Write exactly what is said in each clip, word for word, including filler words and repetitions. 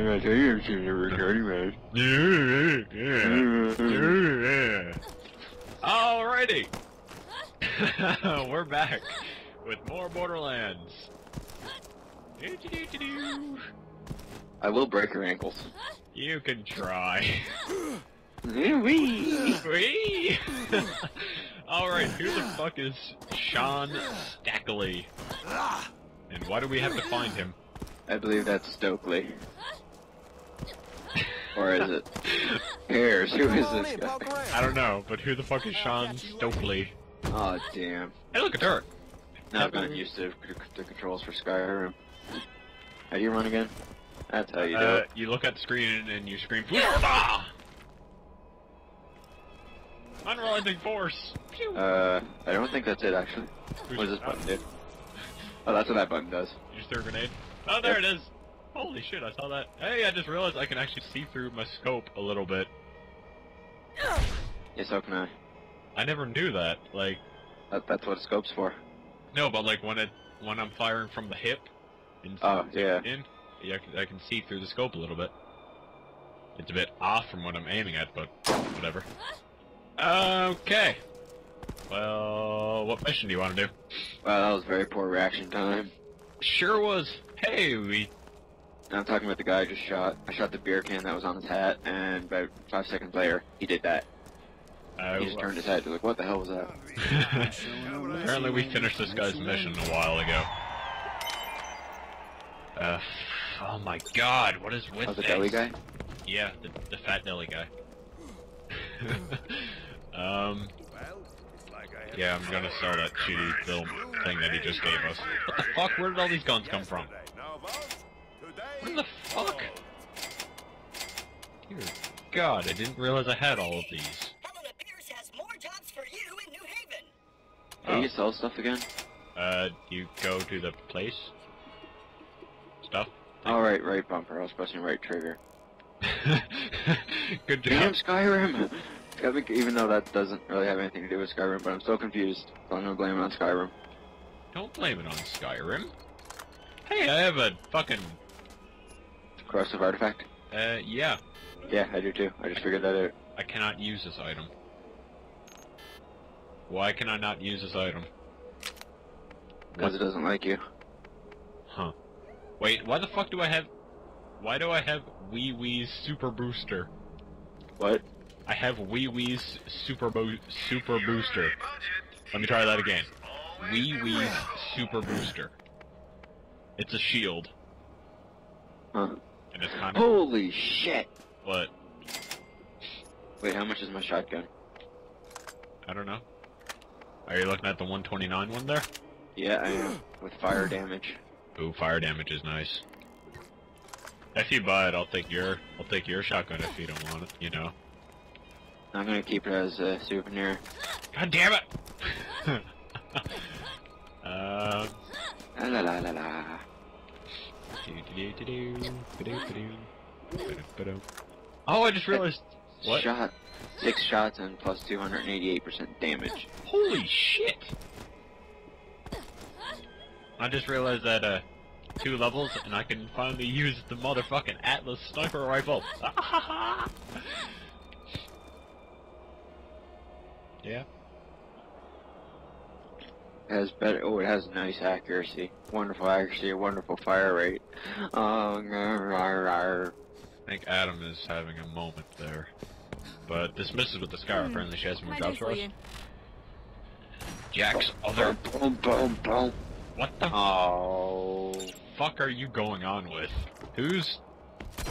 Alrighty! We're back with more Borderlands. I will break your ankles. You can try. Wee! Alright, who the fuck is Shaun Stokely? And why do we have to find him? I believe that's Stokely. Or is it? Here's who is this guy? I don't know, but who the fuck is Shaun Stokely? Oh damn! Hey, look at her. Not been used to the controls for Skyrim. How do you run again? That's how you do uh, it. You look at the screen and you scream, "Florida!" Unrelenting force. Uh, I don't think that's it actually. Who's what does this button do? Oh, that's what that button does. You just threw a grenade. Oh, there yep. It is! Holy shit, I saw that. Hey, I just realized I can actually see through my scope a little bit. Yes, so can I. I never knew that, like... That, that's what a scope's for. No, but like when it, when I'm firing from the hip... In, oh, yeah. In, yeah I, can, I can see through the scope a little bit. It's a bit off from what I'm aiming at, but whatever. Okay. Well, what mission do you want to do? Well, that was very poor reaction time. Sure was. Hey, we... I'm talking about the guy I just shot. I shot the beer can that was on his hat, and about five seconds later, he did that. Uh, he just turned his head, like, what the hell was that? Apparently we finished this guy's mission a while ago. Uh, oh my god, what is with oh, the this? Deli guy? Yeah, the, the fat deli guy. um... Yeah, I'm gonna start that shitty little thing that he just gave us. What the fuck? Where did all these guns come from? What the fuck? Dear God, I didn't realize I had all of these. Helena Pierce has more jobs for you in New Haven. Can you sell stuff again? Uh, you go to the place. Stuff. All right, right bumper. I was pressing right trigger. Good job. Damn Skyrim. I think even though that doesn't really have anything to do with Skyrim, but I'm still confused, so I'm gonna blame it on Skyrim. Don't blame it on Skyrim. Hey, I have a fucking... corrosive artifact? Uh, yeah. Yeah, I do too. I just I figured that out. I cannot use this item. Why can I not use this item? Because it doesn't like you. Huh. Wait, why the fuck do I have... Why do I have Wee Wee's Super Booster? What? I have Wee Wee's Super Bo Super Booster. Let me try that again. Wee Wee's Super Booster. It's a shield. Huh. And it's kind of... Holy shit! What? Wait, how much is my shotgun? I don't know. Are you looking at the one twenty-nine one there? Yeah, I am. With fire damage. Ooh, fire damage is nice. If you buy it, I'll take your I'll take your shotgun if you don't want it, you know. I'm gonna keep it as a souvenir. God damn it! uh, la la la la la. Oh, I just realized. What? Shot. Six shots and plus two hundred eighty-eight percent damage. Holy shit! I just realized that uh, two levels and I can finally use the motherfucking Atlas sniper rifle. Yeah. It has better. Oh, it has nice accuracy. Wonderful accuracy. Wonderful fire rate. Oh, I think Adam is having a moment there. But this misses with the Skyrim. Mm. Apparently, she has more jobs for us. Jack's other. Boom, boom, boom. What the? Oh. Fuck! Are you going on with? Who's?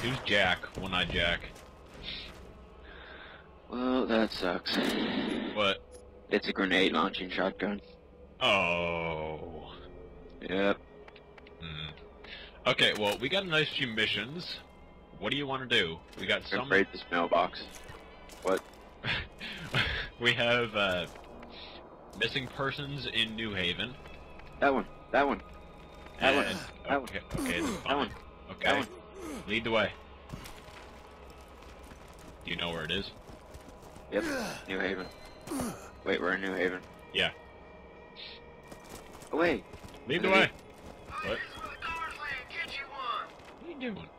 Who's Jack? One Eyed Jack. Well, that sucks. What? It's a grenade launching shotgun. Oh. Yep. Mm. Okay, well, we got a nice few missions. What do you want to do? We got some... Raid this mailbox. What? We have, uh... missing persons in New Haven. That one. That one. That and... one. Okay, okay, that's fine. That one. Okay. That one. Lead the way. Do you know where it is? Yep, New Haven. Wait, we're in New Haven. Yeah. Away! Lead the way! What? What are you doing?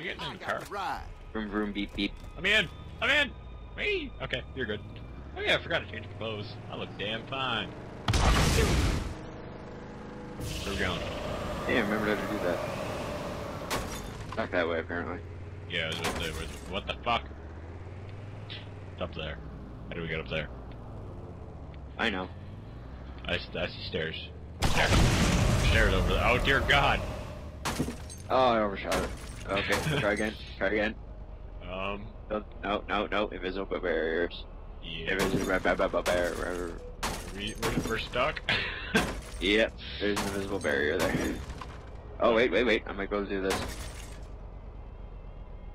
You're getting in the car. Vroom vroom beep beep. I'm in! I'm in! Whee! Okay, you're good. Oh yeah, I forgot to change clothes. I look damn fine. Where are we going? Hey, I remembered how to do that. Back that way, apparently. Yeah, I was up there. What the fuck? It's up there. How do we get up there? I know. I, I see stairs. Stairs. Stairs over there. Oh dear God! Oh, I overshot it. Okay, try again. Try again. Um. No, no, no. Invisible barriers. Yeah. Invisible barrier. We, we're, we're stuck. Yep. There's an invisible barrier there. Oh wait, wait, wait. I might go do this.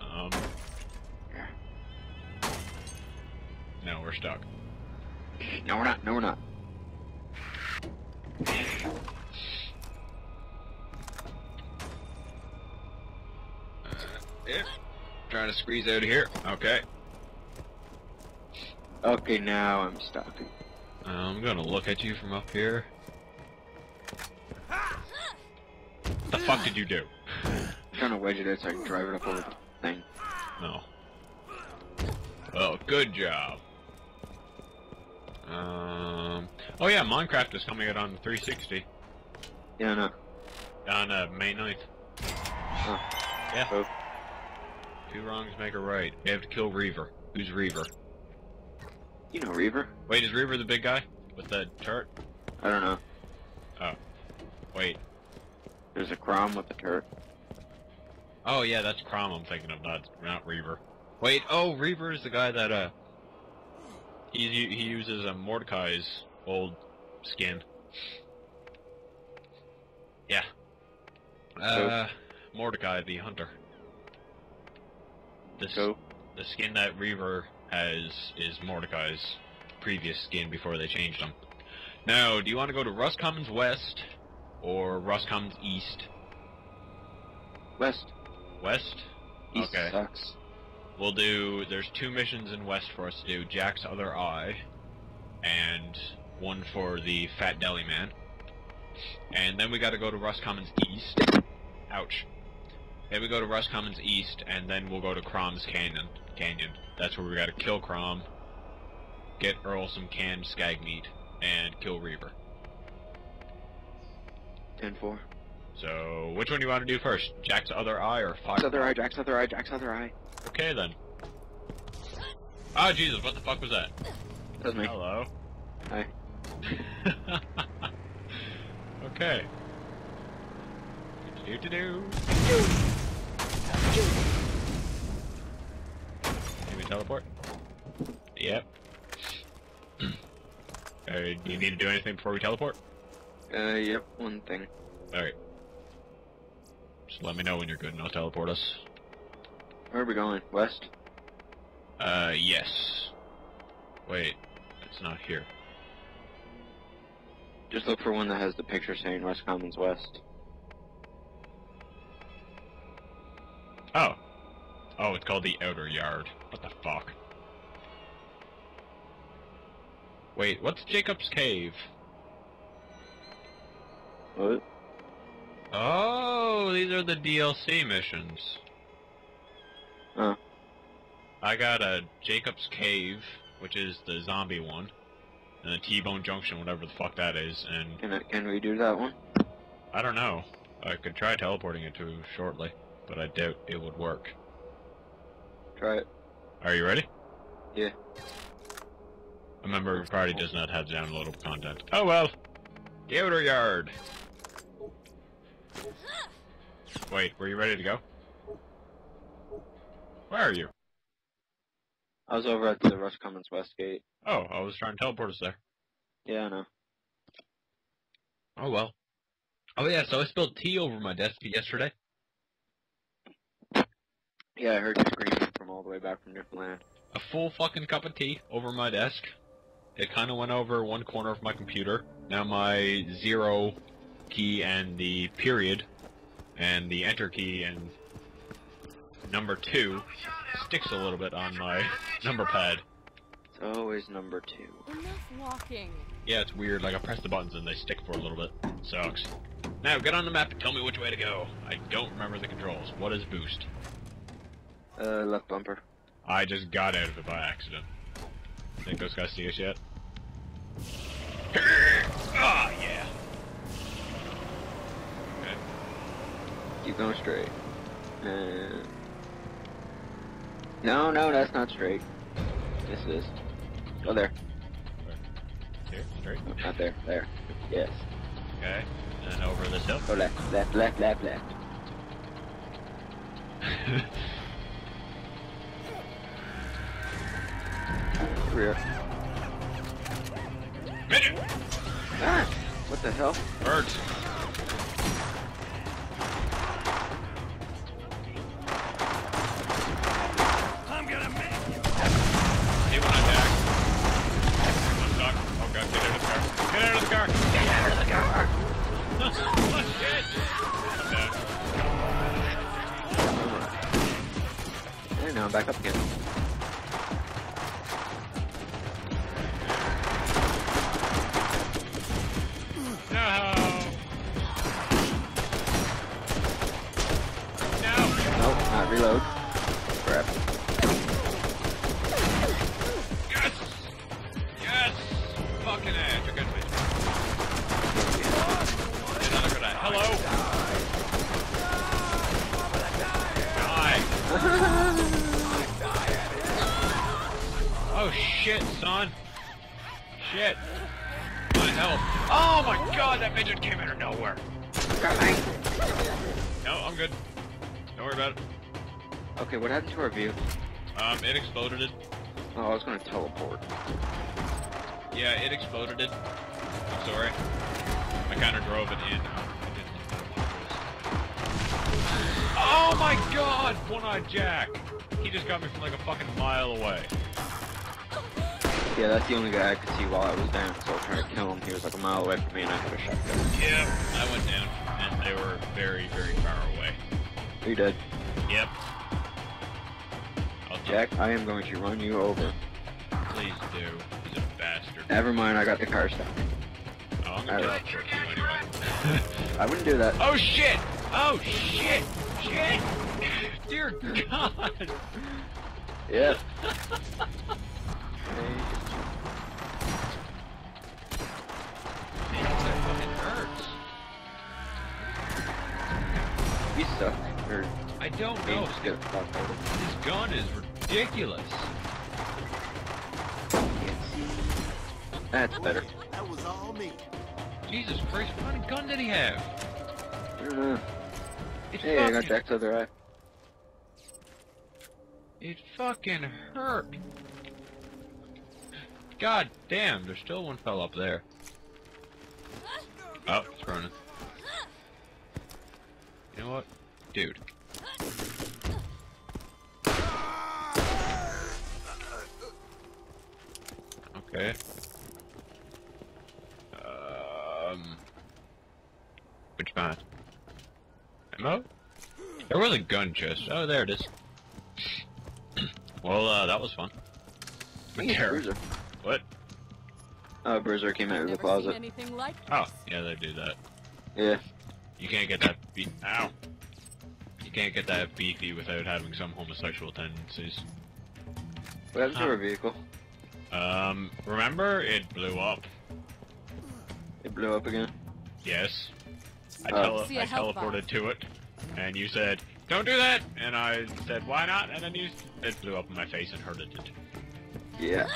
Um. No, we're stuck. No, we're not. No, we're not. Yeah. Trying to squeeze out of here. Okay. Okay, now I'm stuck. Uh, I'm gonna look at you from up here. What the fuck did you do? I'm trying to wedge it out so I can drive it up over the thing. No. Well, good job. Um. Oh yeah, Minecraft is coming out on three sixty. Yeah, I know. On uh, May ninth. Huh. Yeah. Oh. Two wrongs make a right. We have to kill Reaver. Who's Reaver? You know Reaver. Wait, is Reaver the big guy with the turret? I don't know. Oh. Wait. There's a Crom with the turret. Oh yeah, that's Crom I'm thinking of, not not Reaver. Wait, oh, Reaver is the guy that uh he he uses a Mordecai's old skin. Yeah. Uh, so, Mordecai the hunter. The, so, the skin that Reaver has is Mordecai's previous skin before they changed him. Now, do you want to go to Rust Commons West or Rust Commons East? West. West? East okay. Sucks. We'll do. There's two missions in West for us to do: Jack's Other Eye, and one for the Fat Deli Man. And then we got to go to Rust Commons East. Ouch. Then we go to Rust Commons East, and then we'll go to Crom's Canyon. Canyon. That's where we gotta kill Crom, get Earl some canned skag meat, and kill Reaver. ten four. So, which one do you want to do first? Jack's Other Eye or Fire? Jack's Other Eye, Jack's Other Eye, Jack's Other Eye. Okay then. Ah, oh, Jesus, what the fuck was that? That was me. Hello. Hi. Okay. Do do do. Can we teleport? Yep. uh, do you need to do anything before we teleport? Uh, yep, one thing. Alright. Just let me know when you're good and I'll teleport us. Where are we going? West? Uh, yes. Wait, it's not here. Just look for one that has the picture saying Rust Commons West. Oh. Oh, it's called the Outer Yard. What the fuck? Wait, what's Jacob's Cave? What? Oh, these are the D L C missions. Huh. I got a Jacob's Cave, which is the zombie one, and a T-Bone Junction, whatever the fuck that is, and... Can, I, can we do that one? I don't know. I could try teleporting it to shortly. But I doubt it would work. Try it. Are you ready? Yeah. Remember, Friday does not have downloadable content. Oh well! The Outer Yard! Wait, were you ready to go? Where are you? I was over at the Rust Commons West gate. Oh, I was trying to teleport us there. Yeah, I know. Oh well. Oh yeah, so I spilled tea over my desk yesterday. Yeah, I heard you screaming from all the way back from Newfoundland. A full fucking cup of tea over my desk. It kind of went over one corner of my computer. Now my zero key and the period and the enter key and number two sticks a little bit on my number pad. It's always number two. Enough walking. Yeah, it's weird. Like, I press the buttons and they stick for a little bit. Sucks. Now, get on the map and tell me which way to go. I don't remember the controls. What is boost? Uh, left bumper. I just got out of it by accident. Think those guys see us yet? Ah, oh, yeah. Okay. Keep going straight. Uh, no, no, that's not straight. This is. Go there. Here, straight? Oh, not there, there. Yes. Okay, and then over this hill. Go left, left, left, left, left. Rear. Ah, what the hell? Birds. I'm gonna make you. T one attack. T one stuck. Oh god, get out of the car. Get out of the car. Get out of the car. What shit? I'm dead. And now I'm back up again. Reload. Crap. Yes! Yes! Fucking edge, you're good with me. Another good eye. Hello! Die! Oh shit, son! Shit! My health. Oh my god, that midget came out of nowhere! No, I'm good. Don't worry about it. Okay, what happened to our view? Um, it exploded it. Oh, I was gonna teleport. Yeah, it exploded it. I'm sorry. I kinda drove it in. I didn't. Oh my god! One Eyed Jack! He just got me from like a fucking mile away. Yeah, that's the only guy I could see while I was down, so I was trying to kill him. He was like a mile away from me and I had a shotgun. Yeah, I went down, and they were very, very far away. Are you dead? Yep. Jack, I am going to run you over. Please do. He's a bastard. Never mind, I got the car stuck. Oh, I'm gonna right. you anyway. I wouldn't do that. Oh shit! Oh shit! Shit! Dear God! Yeah. Man, that fucking hurts. You suck. Or I don't know. This gun is ridiculous. Ridiculous. That's better. That was all me. Jesus Christ, what kind of gun did he have? I don't know. It hey, fucking... I got Jack's other eye. It fucking hurt. God damn, there's still one fell up there. Oh, it's running. You know what? Dude. Okay. Um. Which part? Ammo? There was a gun chest. Oh, there it is. Well, uh, that was fun. Yeah, Bruiser. What? Oh, Bruiser came out of the closet. Like oh, yeah, they do that. Yeah. You can't get that beefy. Ow. You can't get that beefy without having some homosexual tendencies. What happened to our vehicle? Um, remember it blew up. It blew up again? Yes. I, tele I teleported to it, and you said, don't do that! And I said, why not? And then you, it blew up in my face and hurted it. Yeah.